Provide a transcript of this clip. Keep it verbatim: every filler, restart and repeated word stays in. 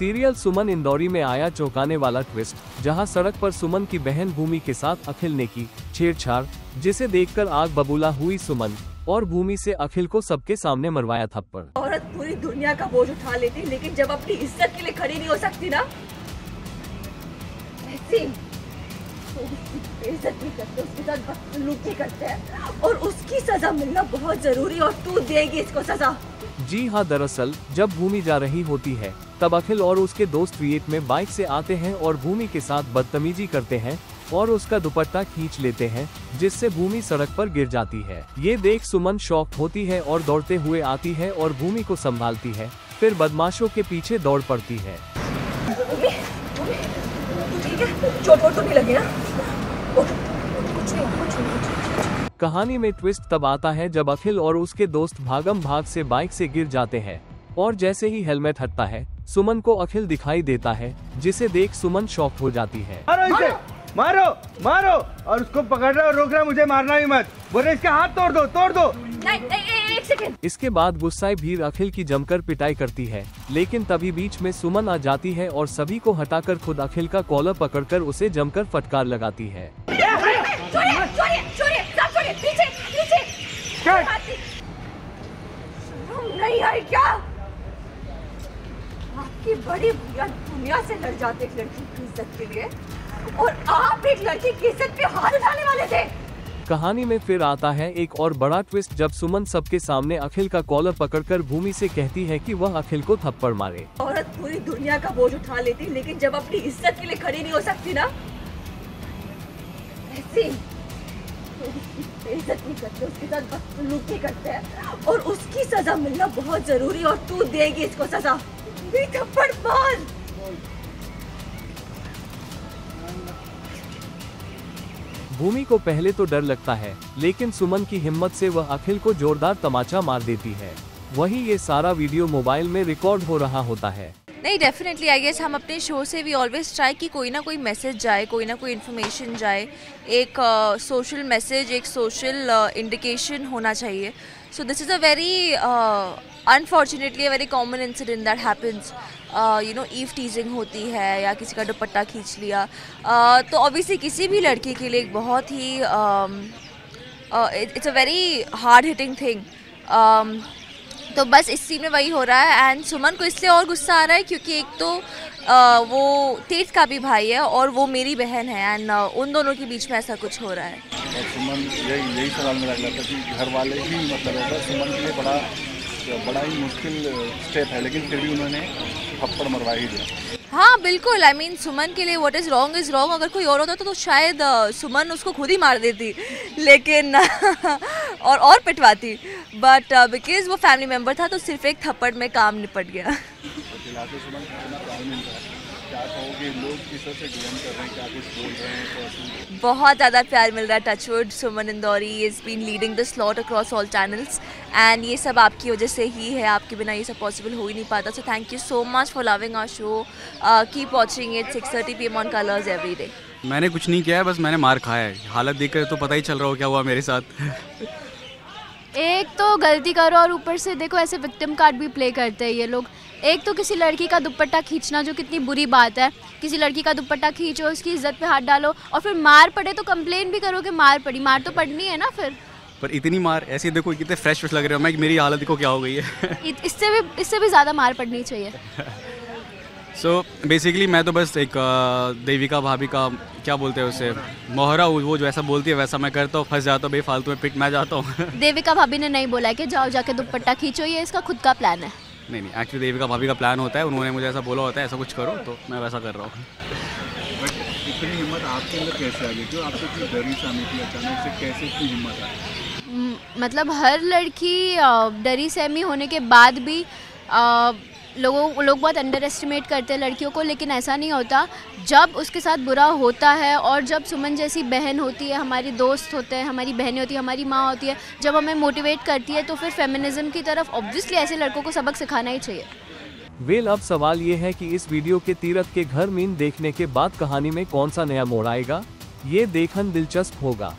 Serial सुमन इंदौरी में आया चौंकाने वाला ट्विस्ट, जहां सड़क पर सुमन की बहन भूमि के साथ अखिल ने की छेड़छाड़, जिसे देखकर आग बबूला हुई सुमन और भूमि से अखिल को सबके सामने मरवाया थप्पड़। औरत पूरी दुनिया का बोझ उठा लेती, लेकिन जब अपनी इज्जत के लिए खड़ी नहीं हो सकती ना, ऐसी बेइज्जती करते, उसके साथ बदसलूकी करते हैं और उसकी सजा मिलना बहुत जरूरी, और तू देगी इसको सजा। जी हाँ, दरअसल जब भूमि जा रही होती है तब अखिल और उसके दोस्त वियत में बाइक से आते हैं और भूमि के साथ बदतमीजी करते हैं और उसका दुपट्टा खींच लेते हैं, जिससे भूमि सड़क पर गिर जाती है। ये देख सुमन शॉक्ड होती है और दौड़ते हुए आती है और भूमि को संभालती है, फिर बदमाशों के पीछे दौड़ पड़ती है। भूमि, भूमि, ठीक है, चोट वोट तो नहीं लगी ना? कुछ नहीं, कुछ नहीं। कहानी में ट्विस्ट तब आता है जब अखिल और उसके दोस्त भागम भाग से बाइक से गिर जाते हैं और जैसे ही हेलमेट हटता है सुमन को अखिल दिखाई देता है, जिसे देख सुमन शॉक्ड हो जाती है। मारो मारो और उसको पकड़ रहा और रोक रहा, मुझे मारना ही मत, बोले इसका हाथ तोड़ दो तोड़ दो। नहीं, नहीं, एक सेकंड। इसके बाद गुस्साए भीड़ अखिल की जमकर पिटाई करती है, लेकिन तभी बीच में सुमन आ जाती है और सभी को हटाकर खुद अखिल का कॉलर पकड़कर उसे जमकर फटकार लगाती है। नहीं आई क्या आपकी बड़ी दुनिया से लड़ जाते एक लड़की की इज्जत के लिए, और आप एक लड़की की इज्जत पे हाथ उठाने वाले थे। कहानी में फिर आता है एक और बड़ा ट्विस्ट, जब सुमन सबके सामने अखिल का कॉलर पकड़कर भूमि से कहती है कि वह अखिल को थप्पड़ मारे। औरत पूरी दुनिया का बोझ उठा लेती, लेकिन जब अपनी इज्जत के लिए खड़ी नहीं हो सकती ना, ऐसी इज्जत नहीं करते, उसके साथ बदसलूकी करते हैं और उसकी सजा मिलना बहुत जरूरी, और तू देगी इसको सजा। थप्पड़ मार। भूमि को पहले तो डर लगता है, लेकिन सुमन की हिम्मत से वह अखिल को जोरदार तमाचा मार देती है। वहीं ये सारा वीडियो मोबाइल में रिकॉर्ड हो रहा होता है। नहीं, डेफिनेटली आई गेस हम अपने शो से वी ऑलवेज ट्राई कि कोई ना कोई मैसेज जाए, कोई ना कोई इन्फॉर्मेशन जाए, एक सोशल uh, मैसेज, एक सोशल इंडिकेशन uh, होना चाहिए। So this is a very unfortunately very common incident that happens, you know, eve teasing होती है या किसी का दुपट्टा खींच लिया, uh, तो ऑब्वियसली किसी भी लड़की के लिए एक बहुत ही, it's a very hard hitting thing. तो बस इस सीन में वही हो रहा है, एंड सुमन को इसलिए और गुस्सा आ रहा है क्योंकि एक तो आ, वो तीर्थ का भी भाई है और वो मेरी बहन है, एंड उन दोनों के बीच में ऐसा कुछ हो रहा है। सुमन यही यही सवाल मेरा लग रहा था कि घर वाले ही मतलब होता है, सुमन के लिए बड़ा बड़ा ही मुश्किल स्टेप है, लेकिन फिर भी उन्होंने थप्पड़ मरवा ही दिया। हाँ बिल्कुल, I I mean mean, Suman के लिए what is wrong is wrong. अगर कोई और होता तो, तो शायद सुमन उसको खुद ही मार देती, लेकिन और और पिटवाती, बट बिकॉज वो फैमिली मेम्बर था तो सिर्फ एक थप्पड़ में काम निपट गया। बहुत ज़्यादा प्यार मिल रहा है, touchwood. Suman Indori is been leading the slot across all channels, and ये सब आपकी वजह से ही है, आपके बिना ये सब पॉसिबल हो ही नहीं पाता। So thank you so much for loving our show, keep watching it six thirty P M on Colors every day. मैंने कुछ नहीं किया है, बस मैंने मार खाया है, हालत देखकर तो पता ही चल रहा हो क्या हुआ मेरे साथ। एक तो गलती करो और ऊपर से देखो ऐसे विक्टिम कार्ड भी प्ले करते हैं ये लोग। एक तो किसी लड़की का दुपट्टा खींचना, जो कितनी बुरी बात है, किसी लड़की का दुपट्टा खींचो, उसकी इज्जत पे हाथ डालो, और फिर मार पड़े तो कंप्लेन भी करो कि मार पड़ी। मार तो पड़नी है ना फिर, पर इतनी मार ऐसे देखो कितने फ्रेश फ्रेश लग रहे हो, मैं मेरी हालत देखो क्या हो गई है। इससे भी इससे भी ज़्यादा मार पड़नी चाहिए। सो so, बेसिकली मैं तो बस एक देविका भाभी का क्या बोलते हैं उसे, मोहरा, वो जो ऐसा बोलती है वैसा मैं करता हूँ, फंस जाता हूँ बेफालतू में, पिट मैं जाता हूँ। देविका भाभी ने नहीं बोला कि जाओ जाके दुपट्टा खींचो, ये इसका खुद का प्लान है। नहीं नहीं, एक्चुअली देविका भाभी का प्लान होता है, उन्होंने मुझे ऐसा बोला होता है ऐसा कुछ करो, तो मैं वैसा कर रहा हूँ। इतनी हिम्मत आपके अंदर कैसे आ गई, जो आपसे डरी सामने की अचानक से कैसे इतनी हिम्मत आई? मतलब हर लड़की डरी सहमी होने के बाद भी, लोगों लोग बहुत अंडर एस्टिमेट करते हैं लड़कियों को, लेकिन ऐसा नहीं होता। जब उसके साथ बुरा होता है और जब सुमन जैसी बहन होती है, हमारी दोस्त होते हैं, हमारी बहनें होती है, हमारी माँ होती है, जब हमें मोटिवेट करती है, तो फिर फेमिनिज्म की तरफ ऑब्वियसली ऐसे लड़कों को सबक सिखाना ही चाहिए। वेल, अब सवाल ये है कि इस वीडियो के तीरथ के घर मीन देखने के बाद कहानी में कौन सा नया मोड़ आएगा, ये देखना दिलचस्प होगा।